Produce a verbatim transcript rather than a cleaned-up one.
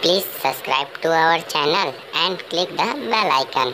Please subscribe to our channel and click the bell icon.